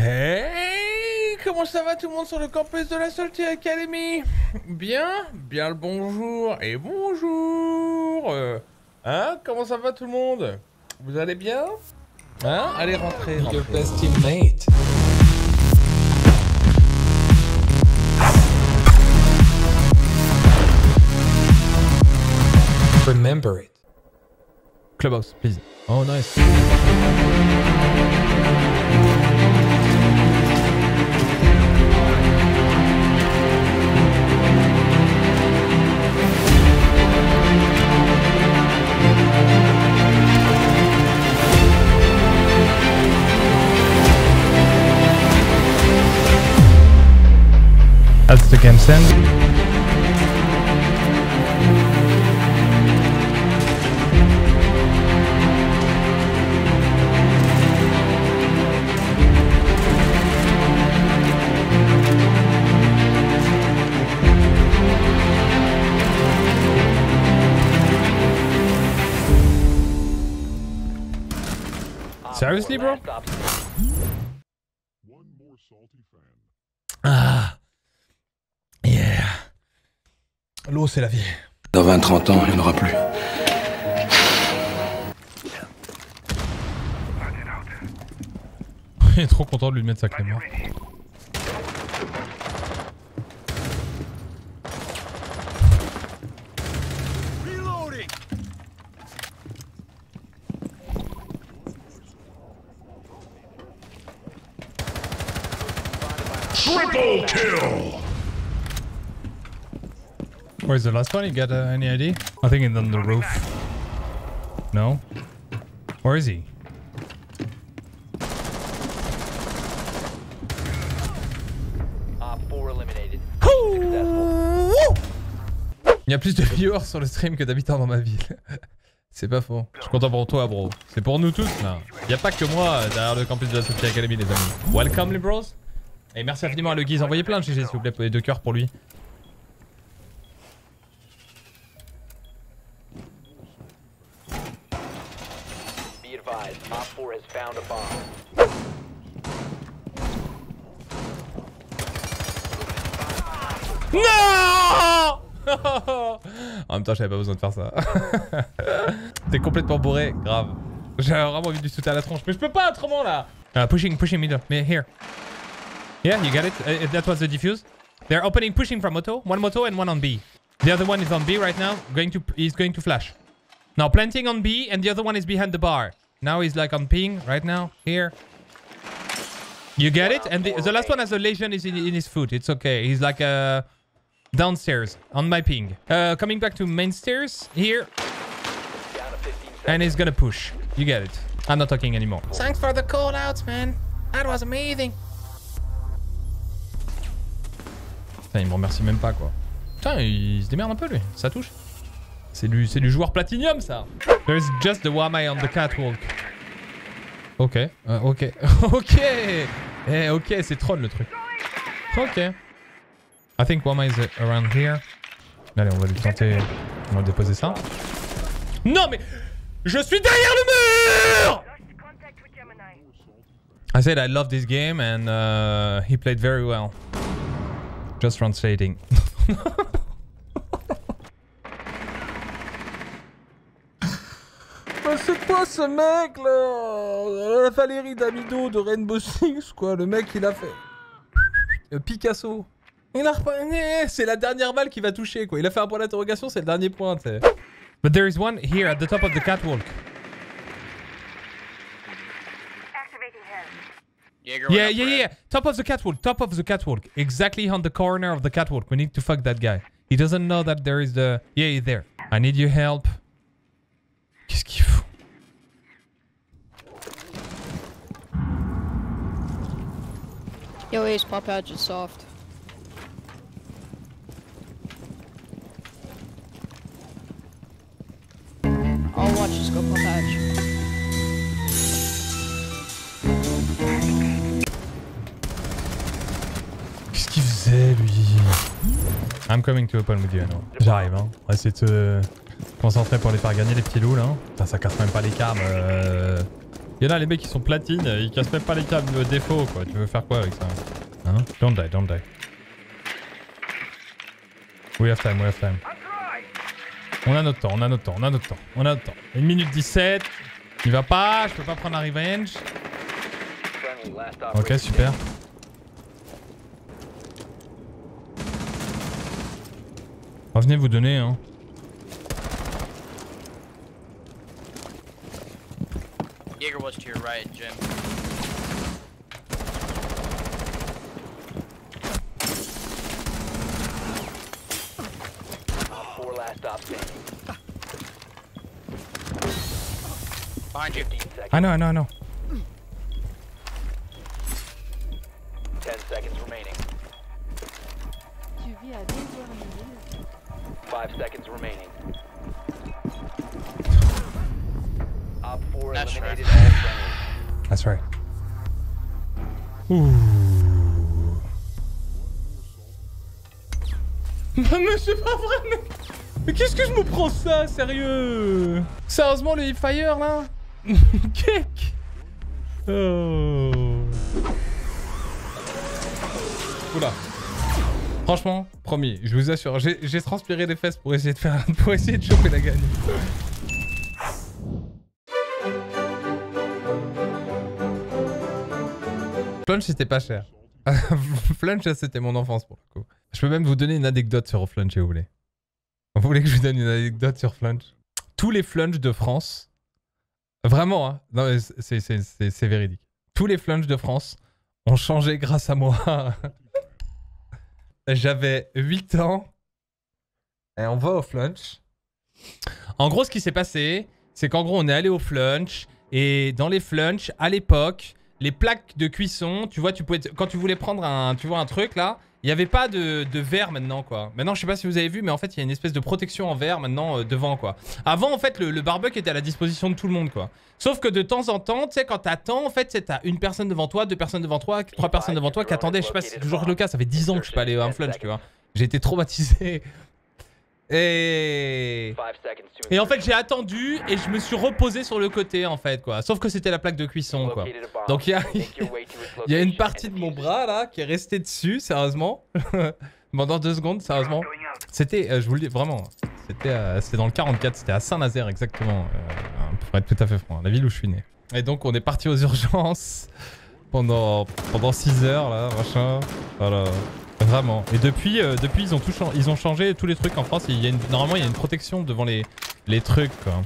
Hey, comment ça va tout le monde sur le campus de la Salty Academy? Bien le bonjour et bonjour. Hein, comment ça va tout le monde? Vous allez bien? Hein? Allez rentrez. The best teammate. Remember it. Clubhouse, please. Oh, nice. That's the game send. Seriously, bro? Ah. Yeah. L'eau, c'est la vie. Dans 20-30 ans, il n'y en aura plus. Il est trop content de lui mettre sa clé. Triple kill! Where's the last one? You got any idea? I think it's on the roof. No? Where is he? Four eliminated. Il y a plus de viewers sur le stream que d'habitants dans ma ville. C'est pas faux. Je suis content pour toi, bro. C'est pour nous tous, là. Il n'y a pas que moi derrière le campus de la Salty Academy, les amis. Welcome, les bros. Et merci infiniment à Le Guise, envoyez plein de GG s'il vous plaît pour les 2 cœurs pour lui. Non. En même temps j'avais pas besoin de faire ça. T'es complètement bourré, grave. J'avais vraiment envie de lui sauter à la tronche, mais je peux pas autrement là. Pushing middle, mais here. Yeah, you got it. That was the defuse. They're opening, pushing from Moto. One Moto and one on B. The other one is on B right now. He's going to flash. Now planting on B, and the other one is behind the bar. Now he's like on ping right now. Here. You get it. And the last one has a lesion is in his foot. It's okay. He's like downstairs on my ping. Coming back to main stairs here. And he's gonna push. You get it. I'm not talking anymore. Thanks for the call outs, man. That was amazing. Putain, il me remercie même pas quoi. Putain, il se démerde un peu lui, ça touche. C'est du joueur platinium ça. There's just the Wamai on the catwalk. Ok, ok, ok. Eh, ok, c'est troll le truc. Ok. I think Wamai is around here. Allez, on va lui tenter. On va déposer ça. Non mais je suis derrière le mur. I said I love this game and he played very well. Just translating. Bah c'est quoi ce mec là? La Valérie d'Amido de Rainbow Six quoi, le mec il a fait. Picasso. Il a repris. C'est la dernière balle qui va toucher quoi. Il a fait un point d'interrogation, c'est le dernier point, tu sais. But there is one here at the top of the catwalk. Yeah. Top of the catwalk. Top of the catwalk. Exactly on the corner of the catwalk. We need to fuck that guy. He doesn't know that there is the... Yeah, he's there. I need your help. Qu'est-ce qu'il faut? Yo, Ace, pop out just soft. I'll watch, just go pop out. I'm coming to open with you, non. J'arrive, hein. On va essayer de se concentrer pour les faire gagner les petits loups, là. Putain, ça casse même pas les câbles. Il y en a les mecs qui sont platine, ils cassent même pas les câbles défaut quoi. Tu veux faire quoi avec ça? Hein? Don't die, don't die. We have time, we have time. On a notre temps, on a notre temps, on a notre temps, on a notre temps. 1 minute 17, il va pas, je peux pas prendre la revenge. Ok, super. Revenez vous donner, hein. Jäger was to your right, Jim. Four last stop standing. Behind you. I know. 10 seconds remaining. 5 seconds remaining. Op 4 eliminated all friendlies. That's right. Ouh. Non mais c'est pas vrai mais qu'est-ce que je me prends ça, sérieux? Sérieusement le hipfire là? Cake. Oh. Oula. Franchement, promis, je vous assure, j'ai transpiré des fesses pour essayer de faire, pour essayer de choper la gagne. Flunch, c'était pas cher. Flunch, c'était mon enfance pour le coup. Je peux même vous donner une anecdote sur Flunch si vous voulez. Vous voulez que je vous donne une anecdote sur Flunch? Tous les Flunch de France, vraiment, hein, non, c'est véridique. Tous les Flunch de France ont changé grâce à moi. J'avais 8 ans et on va au Flunch. En gros, ce qui s'est passé, c'est qu'en gros, on est allé au Flunch et dans les Flunch, à l'époque, les plaques de cuisson, tu vois, tu pouvais quand tu voulais prendre un, tu vois, un truc là, il n'y avait pas de verre maintenant quoi. Maintenant, je sais pas si vous avez vu, mais en fait, il y a une espèce de protection en verre maintenant devant quoi. Avant, en fait, le barbecue était à la disposition de tout le monde quoi. Sauf que de temps en temps, tu sais, quand t'attends, en fait, t'as une personne devant toi, deux personnes devant toi, trois personnes devant toi qui attendaient. Je sais pas si c'est toujours le cas, ça fait 10 ans que je suis pas allé à un Flunch, tu vois. J'ai été traumatisé. Et en fait, j'ai attendu et je me suis reposé sur le côté, en fait, quoi. Sauf que c'était la plaque de cuisson, quoi. Donc, il y a une partie de mon bras, là, qui est restée dessus, sérieusement. Pendant 2 secondes, sérieusement. C'était, je vous le dis, vraiment, c'était dans le 44, c'était à Saint-Nazaire, exactement. Pour être tout à fait franc, la ville où je suis né. Et donc on est parti aux urgences pendant 6 heures là, machin. Voilà, vraiment. Et depuis ils ont changé tous les trucs en France. Normalement il y a une protection devant les trucs quoi.